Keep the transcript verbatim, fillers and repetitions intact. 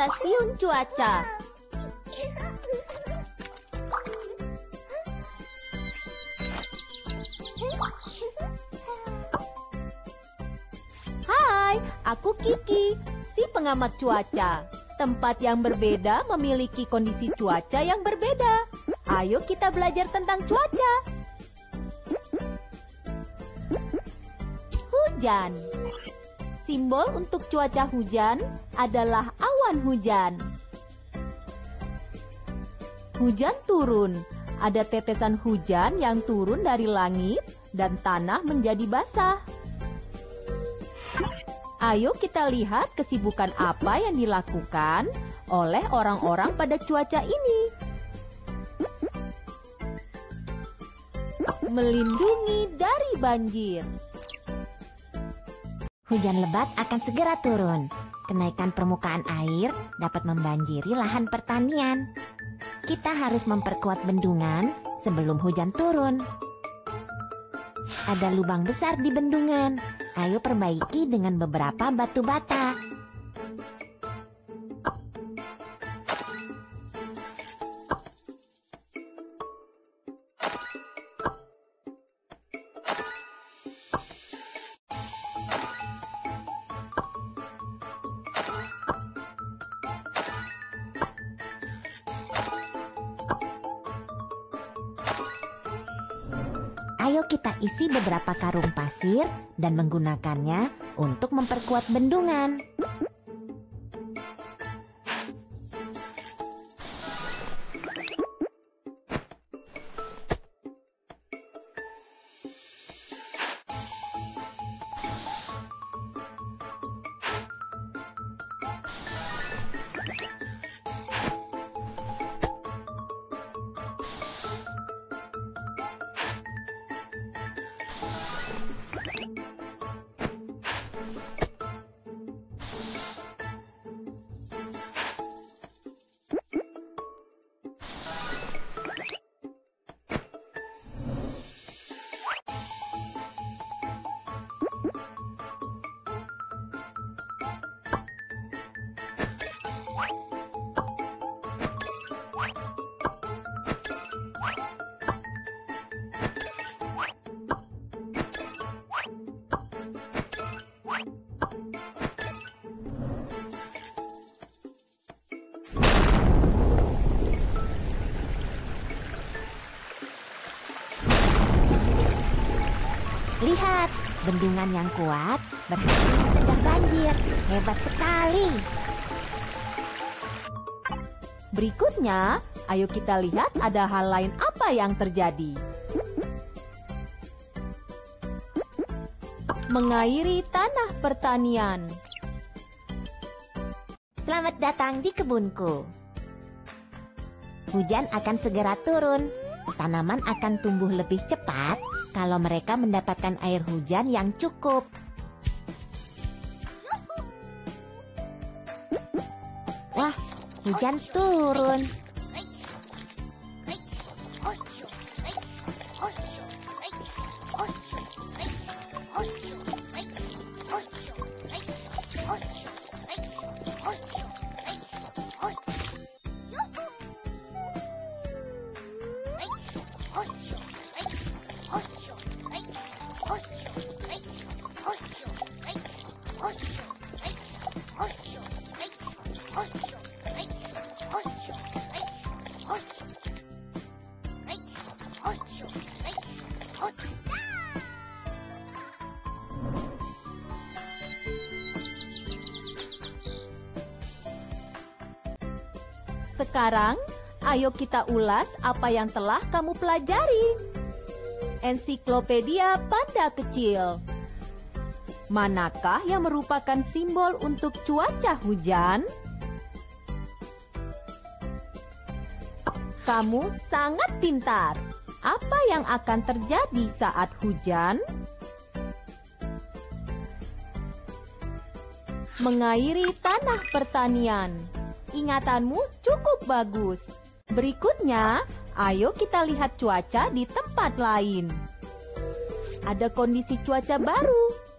stasiun cuaca. Hai, aku Kiki, si pengamat cuaca. Tempat yang berbeda memiliki kondisi cuaca yang berbeda. Ayo kita belajar tentang cuaca. Hujan. Simbol untuk cuaca hujan adalah awan hujan. Hujan turun. Ada tetesan hujan yang turun dari langit dan tanah menjadi basah. Ayo kita lihat kesibukan apa yang dilakukan oleh orang-orang pada cuaca ini. Melindungi dari banjir. Hujan lebat akan segera turun. Kenaikan permukaan air dapat membanjiri lahan pertanian. Kita harus memperkuat bendungan sebelum hujan turun. Ada lubang besar di bendungan. Ayo perbaiki dengan beberapa batu bata. Ayo kita isi beberapa karung pasir dan menggunakannya untuk memperkuat bendungan. Lihat, bendungan yang kuat berhasil mencegah banjir. Hebat sekali. Berikutnya, ayo kita lihat ada hal lain apa yang terjadi. Mengairi tanah pertanian. Selamat datang di kebunku. Hujan akan segera turun. Tanaman akan tumbuh lebih cepat kalau mereka mendapatkan air hujan yang cukup. Wah, hujan turun. Sekarang, ayo kita ulas apa yang telah kamu pelajari. Ensiklopedia Panda Kecil. Manakah yang merupakan simbol untuk cuaca hujan? Kamu sangat pintar. Apa yang akan terjadi saat hujan? Mengairi tanah pertanian. Ingatanmu cukup bagus. Berikutnya, ayo kita lihat cuaca di tempat lain. Ada kondisi cuaca baru.